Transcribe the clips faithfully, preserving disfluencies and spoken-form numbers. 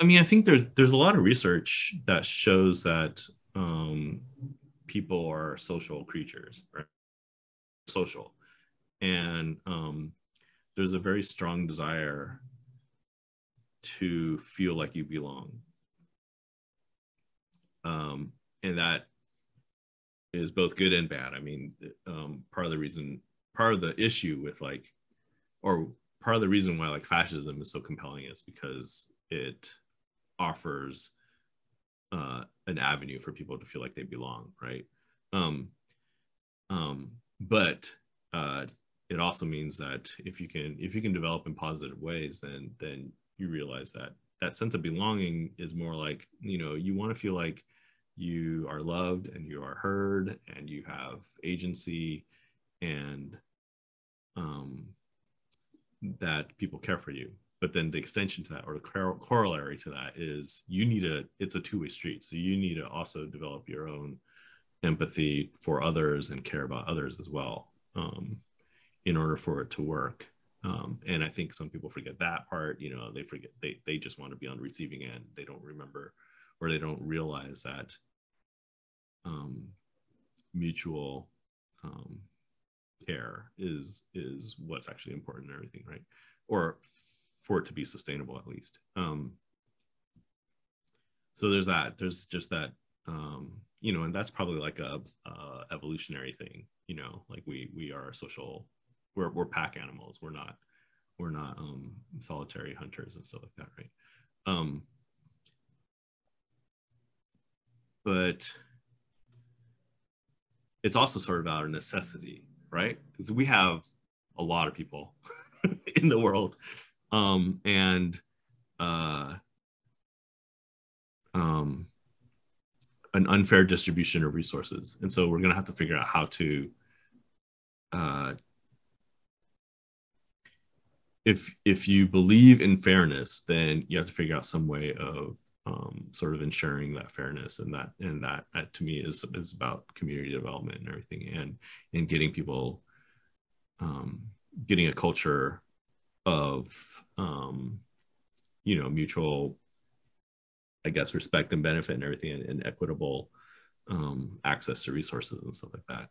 I mean, I think there's there's a lot of research that shows that um, people are social creatures, right? Social, and um, there's a very strong desire to feel like you belong, um, and that is both good and bad. I mean, um, part of the reason, part of the issue with like, or part of the reason why like fascism is so compelling is because it offers uh, an avenue for people to feel like they belong, right? Um, um, but uh, it also means that if you can if you can develop in positive ways, then then you realize that that sense of belonging is more like, you know, you want to feel like you are loved and you are heard and you have agency, and um, that people care for you. But then the extension to that, or the cor- corollary to that, is you need a, it's a two-way street. So you need to also develop your own empathy for others and care about others as well, um, in order for it to work. Um, and I think some people forget that part. You know, they forget, they, they just want to be on the receiving end. They don't remember, or they don't realize that um, mutual um, care is, is what's actually important in everything, right? Or for it to be sustainable, at least. Um, so there's that, there's just that, um, you know, and that's probably like a, a evolutionary thing, you know, like we we are social, we're, we're pack animals. We're not, we're not um, solitary hunters and stuff like that, right? Um, but it's also sort of out of necessity, right? Because we have a lot of people in the world. Um, and uh, um, an unfair distribution of resources. And so we're going to have to figure out how to, uh, if, if you believe in fairness, then you have to figure out some way of um, sort of ensuring that fairness, and that, and that uh, to me is, is about community development and everything, and, and getting people, um, getting a culture of, um, you know, mutual, I guess, respect and benefit and everything, and, and equitable um, access to resources and stuff like that.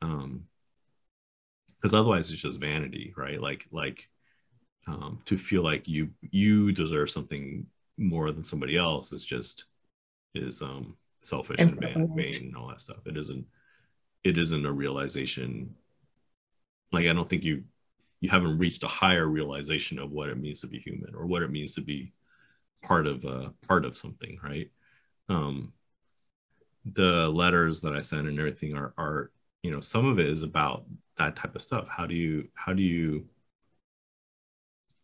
Because um, otherwise it's just vanity, right? Like, like um, to feel like you, you deserve something more than somebody else is just, is um, selfish and vain, vain and all that stuff. It isn't, it isn't a realization. Like, I don't think you, you haven't reached a higher realization of what it means to be human, or what it means to be part of a part of something, right? Um, the letters that I send and everything are, are, you know, some of it is about that type of stuff. How do you, how do you,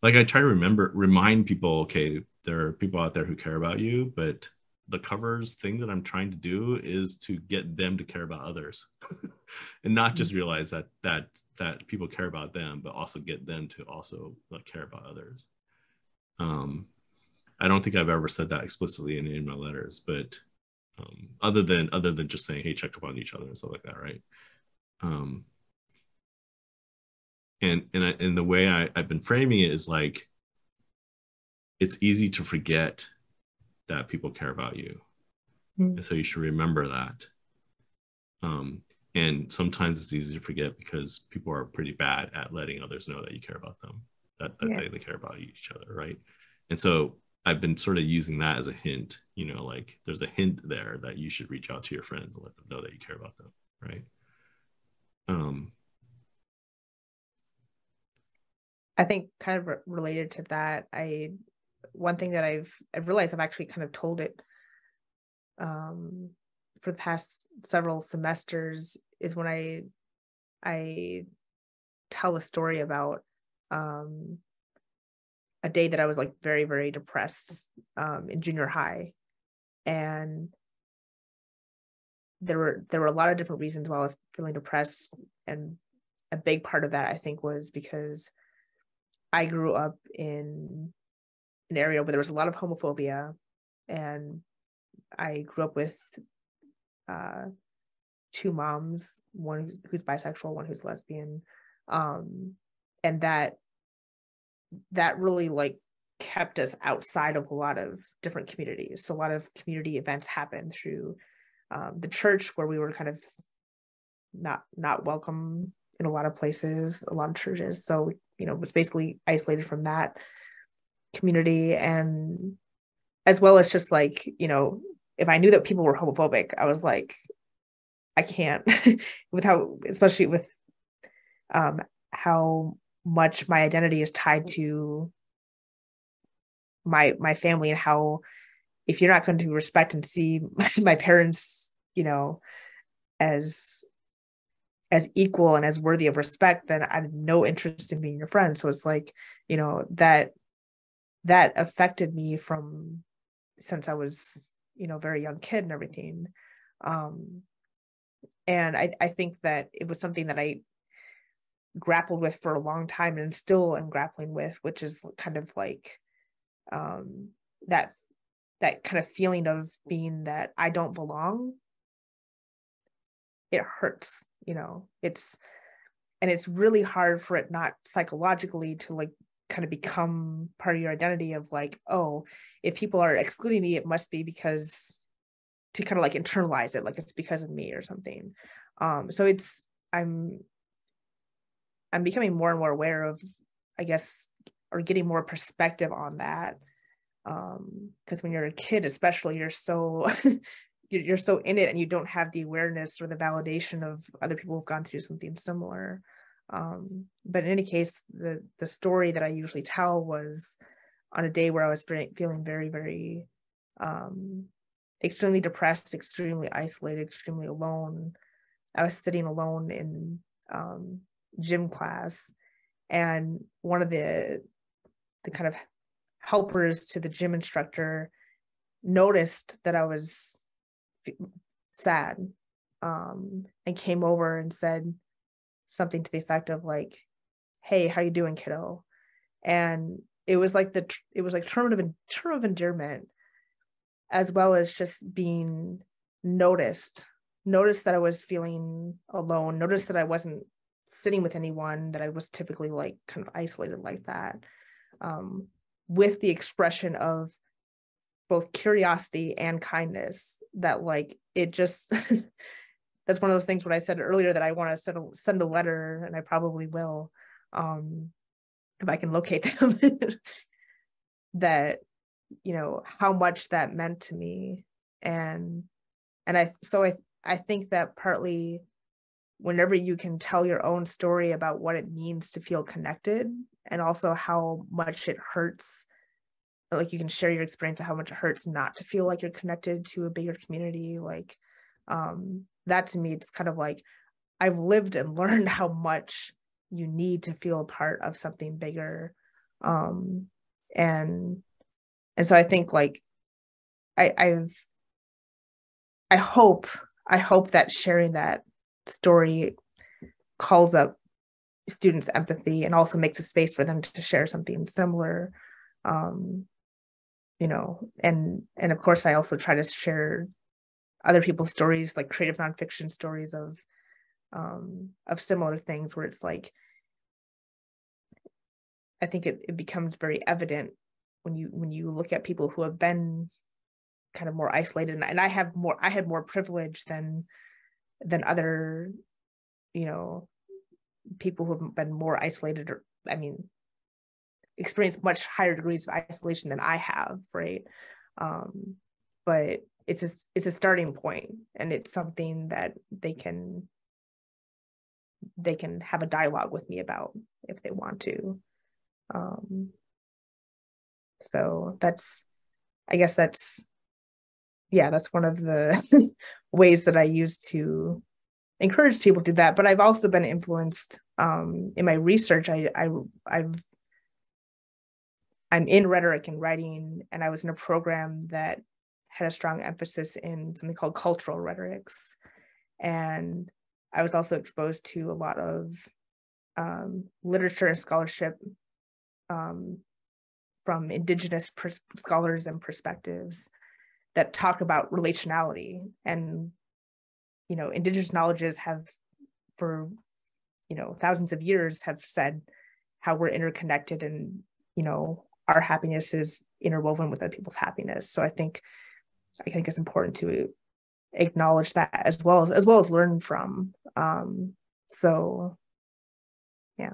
like, I try to remember, remind people, okay, there are people out there who care about you, but the covers thing that I'm trying to do is to get them to care about others and not just realize that, that, that people care about them, but also get them to also like care about others. Um, I don't think I've ever said that explicitly in any of my letters, but um, other than, other than just saying, hey, check up on each other and stuff like that. Right. Um, and, and, I, and the way I, I've been framing it is like, it's easy to forget that people care about you. Mm. And so you should remember that. Um, and sometimes it's easy to forget because people are pretty bad at letting others know that you care about them, that, that yeah. they, they care about each other, right? And so I've been sort of using that as a hint, you know, like there's a hint there that you should reach out to your friends and let them know that you care about them, right? Um, I think kind of related to that, I... one thing that I've, I've realized I've actually kind of told it um, for the past several semesters is when I, I tell a story about um, a day that I was like very, very depressed um, in junior high. And there were, there were a lot of different reasons why I was feeling depressed. And a big part of that, I think, was because I grew up in an area where there was a lot of homophobia, and I grew up with uh two moms, one who's, who's bisexual, one who's lesbian, um and that that really like kept us outside of a lot of different communities. So a lot of community events happened through um, the church, where we were kind of not not welcome in a lot of places, a lot of churches. So, you know, it was basically isolated from that community. And as well as just like, you know, if I knew that people were homophobic, I was like, I can't with how, especially with um, how much my identity is tied to my my family, and how if you're not going to respect and see my parents, you know, as as equal and as worthy of respect, then I have no interest in being your friend. So it's like, you know, that that affected me from since I was, you know, very young kid and everything. Um, and I, I think that it was something that I grappled with for a long time and still am grappling with, which is kind of like um, that, that kind of feeling of being that I don't belong. It hurts, you know, it's, and it's really hard for it not psychologically to like kind of become part of your identity of like, oh, if people are excluding me, it must be because, to kind of like internalize it, like it's because of me or something. Um, so it's, I'm, I'm becoming more and more aware of, I guess, or getting more perspective on that. Um, because when you're a kid, especially, you're so, you're so in it, and you don't have the awareness or the validation of other people who've gone through something similar. Um, but in any case, the the story that I usually tell was on a day where I was feeling very, very, um, extremely depressed, extremely isolated, extremely alone. I was sitting alone in um, gym class, and one of the the kind of helpers to the gym instructor noticed that I was sad, um, and came over and said something to the effect of like, "Hey, how you doing, kiddo?" And it was like the it was like term of term of endearment, as well as just being noticed, noticed that I was feeling alone, noticed that I wasn't sitting with anyone, that I was typically like kind of isolated like that, um, with the expression of both curiosity and kindness, that like, it just, that's one of those things when I said earlier that I want to send a, send a letter, and I probably will, um, if I can locate them, that, you know, how much that meant to me. And and I so I I think that partly whenever you can tell your own story about what it means to feel connected, and also how much it hurts, like you can share your experience of how much it hurts not to feel like you're connected to a bigger community, like um that to me, it's kind of like I've lived and learned how much you need to feel a part of something bigger. um and And so I think like I, I've, I hope, I hope that sharing that story calls up students' empathy, and also makes a space for them to share something similar, um, you know, and, and of course, I also try to share other people's stories, like creative nonfiction stories of, um, of similar things, where it's like, I think it, it becomes very evident when you when you look at people who have been kind of more isolated, and, and I have more I had more privilege than than other, you know, people who have been more isolated, or I mean experienced much higher degrees of isolation than I have, right? Um, but it's a, it's a starting point, and it's something that they can they can have a dialogue with me about if they want to. Um, So that's, I guess that's, yeah, that's one of the ways that I use to encourage people to do that. But I've also been influenced um, in my research. I, I, I've, I'm in rhetoric and writing, and I was in a program that had a strong emphasis in something called cultural rhetorics. And I was also exposed to a lot of um, literature and scholarship, um, from Indigenous pers- scholars and perspectives that talk about relationality. And, you know, Indigenous knowledges have for, you know, thousands of years have said how we're interconnected, and, you know, our happiness is interwoven with other people's happiness. So I think I think it's important to acknowledge that as well as as well as learn from. Um, so yeah.